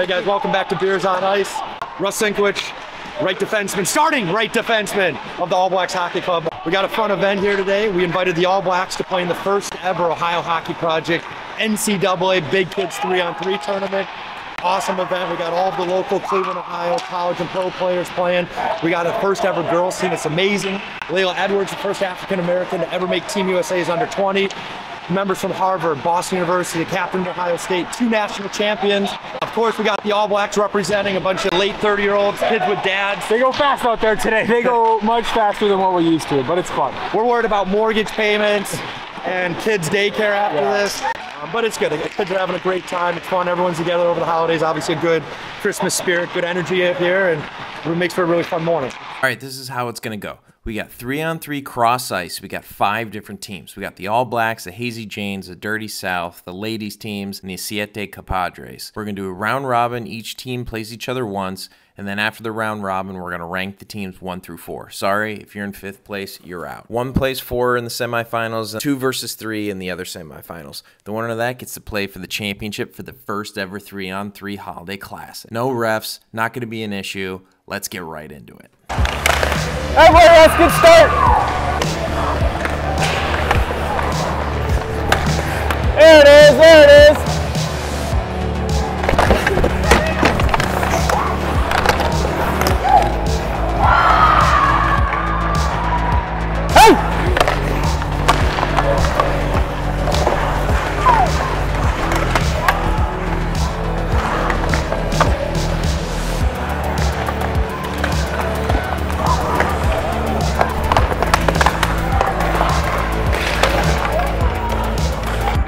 Hey guys, welcome back to Beers on Ice. Russ Sinkewich, right defenseman, starting right defenseman of the All Blacks Hockey Club. We got a fun event here today. We invited the All Blacks to play in the first ever Ohio Hockey Project NCAA Big Kids 3-on-3 tournament. Awesome event. We got all of the local Cleveland, Ohio college and pro players playing. We got a first ever girls team. It's amazing. Layla Edwards, the first African American to ever make Team USA's under 20. Members from Harvard, Boston University, captain of Ohio State, two national champions. Of course, we got the All Blacks representing a bunch of late 30-year-olds, kids with dads. They go fast out there today. They go much faster than what we're used to, but it's fun. We're worried about mortgage payments and kids' daycare after this. But it's good. The kids are having a great time. It's fun. Everyone's together over the holidays. Obviously, a good Christmas spirit, good energy up here, and it makes for a really fun morning. All right, this is how it's going to go. We got 3-on-3 cross ice. We got 5 different teams. We got the All Blacks, the Hazy Janes, the Dirty South, the ladies teams, and the Siete Capadres. We're going to do a round robin. Each team plays each other once, and then after the round robin, we're going to rank the teams 1 through 4. Sorry, if you're in 5th place, you're out. 1 plays 4 in the semifinals, 2 versus 3 in the other semifinals. The winner of that gets to play for the championship for the first ever 3-on-3 holiday classic. No refs, not going to be an issue. Let's get right into it. All right, let's get started. There it is, there it is. Hey!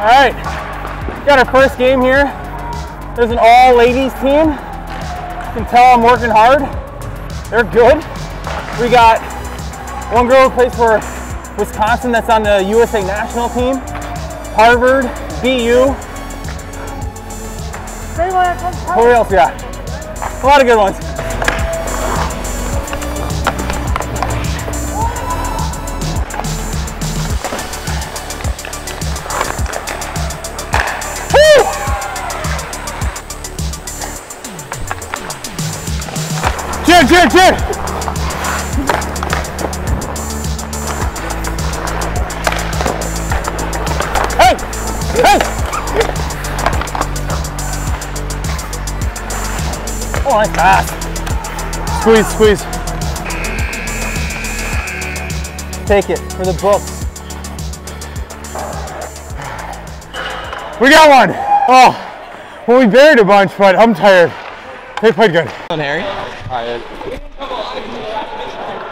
All right, got our first game here. There's an all ladies team. You can tell I'm working hard. They're good. We got one girl who plays for Wisconsin that's on the USA national team, Harvard, BU. Who else? Yeah, a lot of good ones. Cheer! Hey! Hey! Oh, my God. Squeeze, squeeze. Take it for the books. We got one. Oh, well, we buried a bunch, but I'm tired. They played good. Harry? I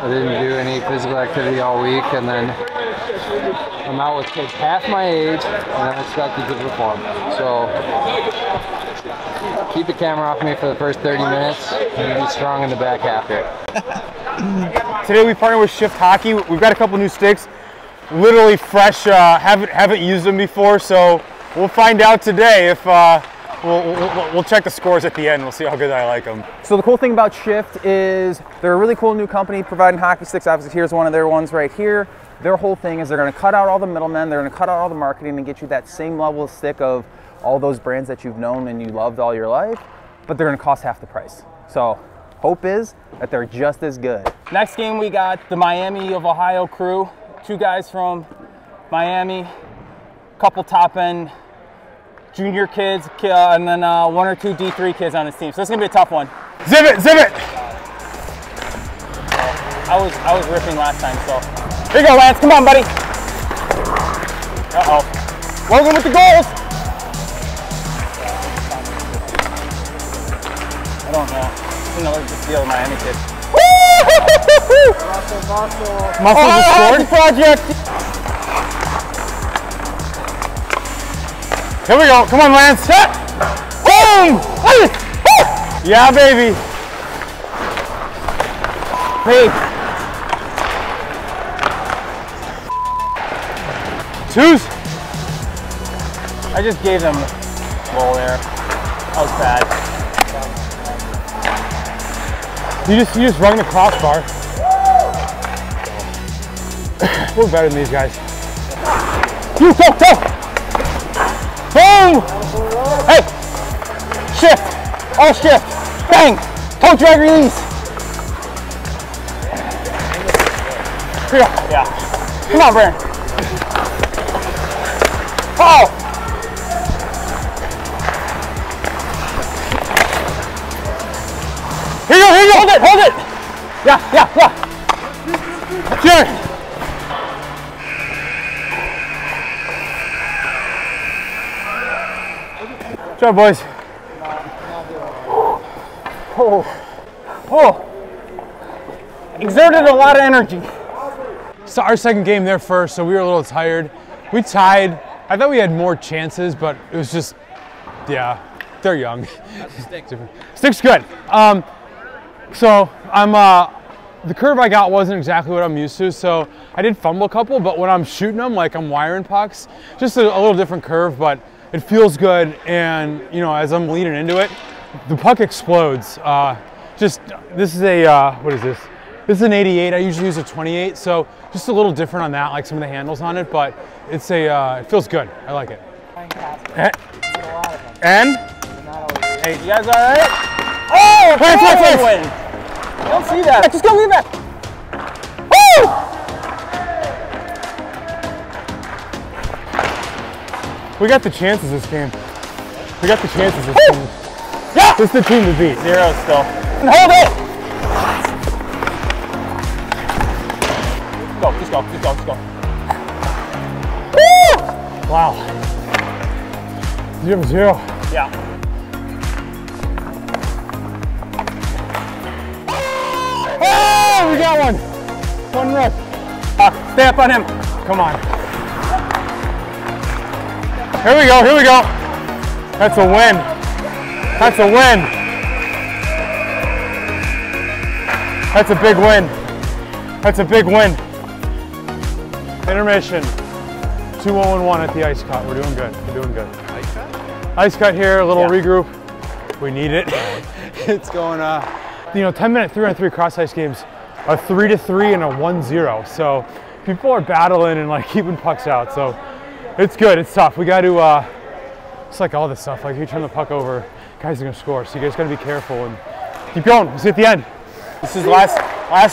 didn't do any physical activity all week, and then I'm out with kids half my age, and I'm expected to perform. So keep the camera off me for the first 30 minutes, and be strong in the back half here. Today we partnered with Shift Hockey. We've got a couple new sticks, literally fresh. Haven't used them before, so we'll find out today if. We'll check the scores at the end. We'll see how good I like them. So the cool thing about Shift is they're a really cool new company providing hockey sticks. Obviously, here's one of their ones right here. Their whole thing is they're going to cut out all the middlemen. They're going to cut out all the marketing and get you that same level of stick of all those brands that you've known and you loved all your life, but they're going to cost half the price. So hope is that they're just as good. Next game, we got the Miami of Ohio crew. 2 guys from Miami, couple top-end junior kids, and then 1 or 2 D3 kids on this team. So it's gonna be a tough one. Zip it, zip it! I was ripping last time, so. Here you go, Lance, come on, buddy. Uh-oh. Logan with the goals! I don't know. I don't know the deal with Miami kids. Woo! Muscle just scored? Project! Here we go. Come on, Lance. Set. Boom. Yeah, baby. Hey. 2s. I just gave them a goal there. That was bad. You just run the crossbar. We're better than these guys. You go, go. Boom! Hey! Shift! all shift, bang, toe drag release. Here. Yeah. Come on, Brandon. Oh. Here you go, here you go. Hold it, hold it. Yeah, yeah, yeah. Sure. Good job, boys. Oh. Oh. Exerted a lot of energy. So our second game there first, so we were a little tired. We tied. I thought we had more chances, but it was just, yeah, they're young. Stick's good. The curve I got wasn't exactly what I'm used to, so I did fumble a couple, but when I'm shooting them, like I'm wiring pucks, just a little different curve, but it feels good, and you know, as I'm leaning into it, the puck explodes. This is a, what is this? This is an 88, I usually use a 28, so just a little different on that, like some of the handles on it, but it's a, it feels good, I like it. And? Hey, you guys all right? Oh, play. I don't see that. Just go leave that. Woo! We got the chances this game. We got the chances this game. Yeah. This is the team to beat. Zero still. And hold it! Go, just go, just go, just go. Woo! Wow. 0-0. Yeah. Oh, we got one. One rep. Stay up on him. Come on. Here we go, here we go. That's a win. That's a win. That's a big win. That's a big win. Intermission. 2-0-1 at the ice cut. We're doing good. We're doing good. Ice cut? Ice cut here, a little regroup. We need it. It's going, you know, 10-minute 3-on-3 cross-ice games are 3-3 and a 1-0. So people are battling and like keeping pucks out. So it's good, it's tough. We got to, it's like all this stuff. Like, if you turn the puck over, guys are going to score. So you guys got to be careful and keep going. We'll see at the end. This is last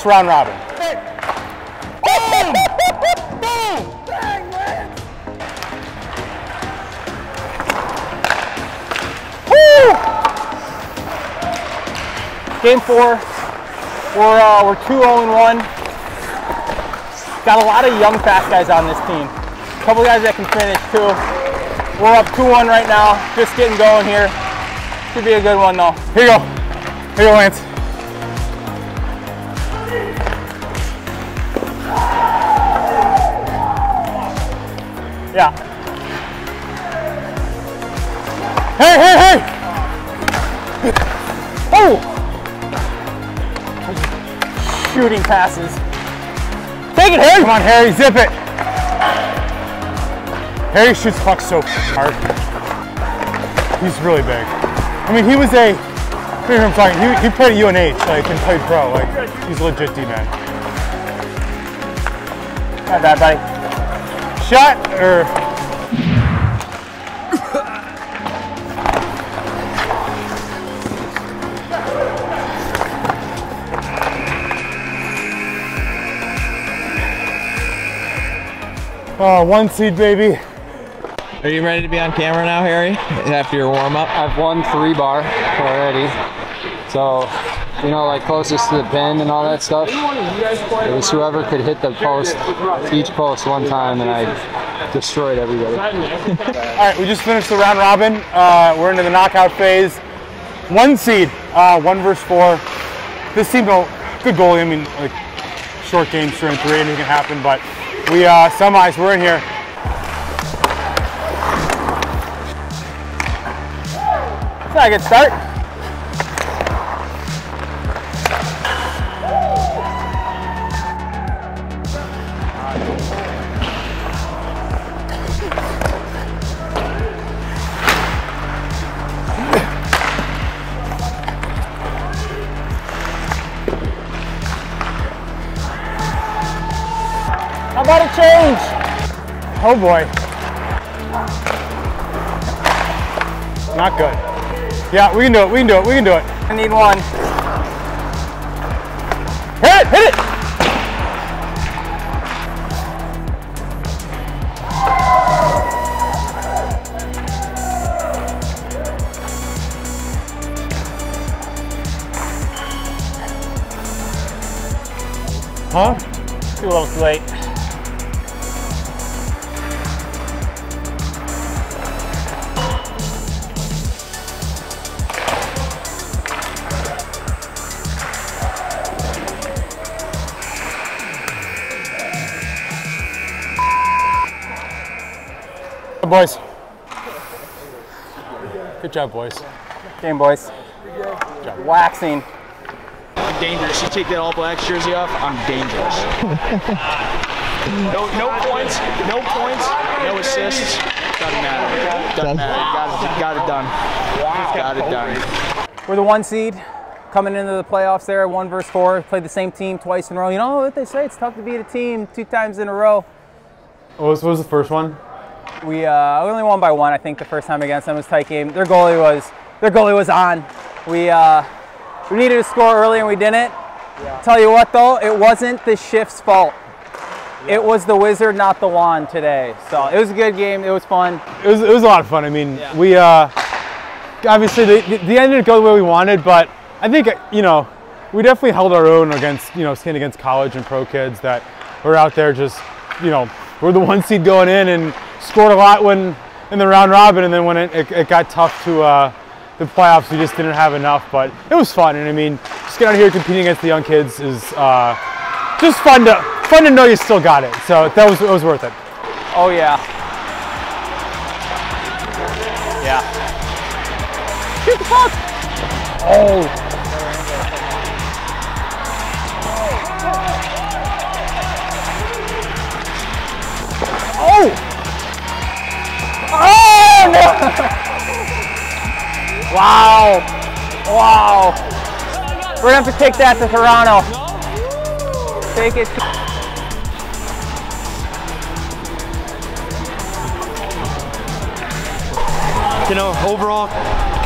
round robin. Game four, we're 2-0-1. Got a lot of young, fast guys on this team. Couple guys that can finish too. We're up 2-1 right now. Just getting going here. Should be a good one though. Here you go. Here you go, Lance. Yeah. Hey, hey, hey! Oh! Shooting passes. Take it, Harry! Come on, Harry, zip it! Harry shoots pucks so hard. He's really big. I mean, he was a, I don't know what I'm talking, he played at UNH, like, and played pro. Like, he's a legit D-man. Not bad, buddy. Shot, or? Oh, one seed, baby. Are you ready to be on camera now, Harry, after your warm-up? I've won 3 bar already. So, you know, like closest to the pin and all that stuff, it was whoever could hit the post, each post one time, and I destroyed everybody. All right, we just finished the round robin. We're into the knockout phase. One seed, 1 versus 4. This team, good goalie. I mean, like, short game, 3-on-3, anything can happen, but we, semis, we're in here. That's not a good start. How about a change? Oh boy. Not good. Yeah, we can do it, we can do it, we can do it. I need one. Hit it, hit it! Huh? Too little too late. Good boys. Good job, boys. Game, boys. Good job. Waxing. Dangerous. You take that All Blacks jersey off, I'm dangerous. No points, no points, no assists. Doesn't matter. Doesn't matter. Got it done. Wow. Got it done. We're the 1 seed coming into the playoffs there, 1 versus 4. Played the same team twice in a row. You know what they say? It's tough to beat a team 2 times in a row. What was the first one? We only won by 1, I think, the first time against them. It was a tight game. Their goalie was on. We needed to score early and we didn't. Yeah. Tell you what though, it wasn't the shift's fault. Yeah. It was the wizard, not the wand today. So it was a good game, it was fun. It was a lot of fun. I mean, yeah. Obviously the end didn't go the way we wanted, but I think, you know, we definitely held our own against, you know, standing against college and pro kids that were out there just, you know, we're the 1 seed going in and scored a lot when in the round robin, and then when it got tough to, the playoffs, we just didn't have enough, but it was fun. And I mean, just get out here competing against the young kids is just fun to know you still got it. So it was worth it. Oh yeah. Yeah. Shoot the puck. Oh. Oh. Oh no. Wow, wow. We're gonna have to take that to Toronto. Take it. You know, overall,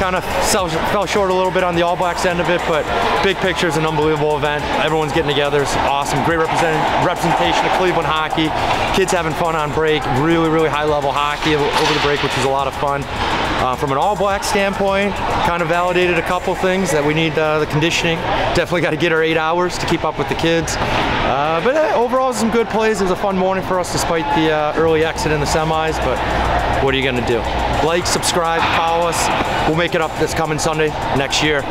kind of fell short a little bit on the All Blacks end of it, but big picture is an unbelievable event. Everyone's getting together, it's awesome. Great representation of Cleveland hockey. Kids having fun on break, really, really high level hockey over the break, which was a lot of fun. From an All Black standpoint, kind of validated a couple things that we need the conditioning. Definitely got to get our 8 hours to keep up with the kids. But overall, some good plays. It was a fun morning for us despite the early exit in the semis, but what are you going to do? Like, subscribe, follow us. We'll make it up this coming Sunday next year.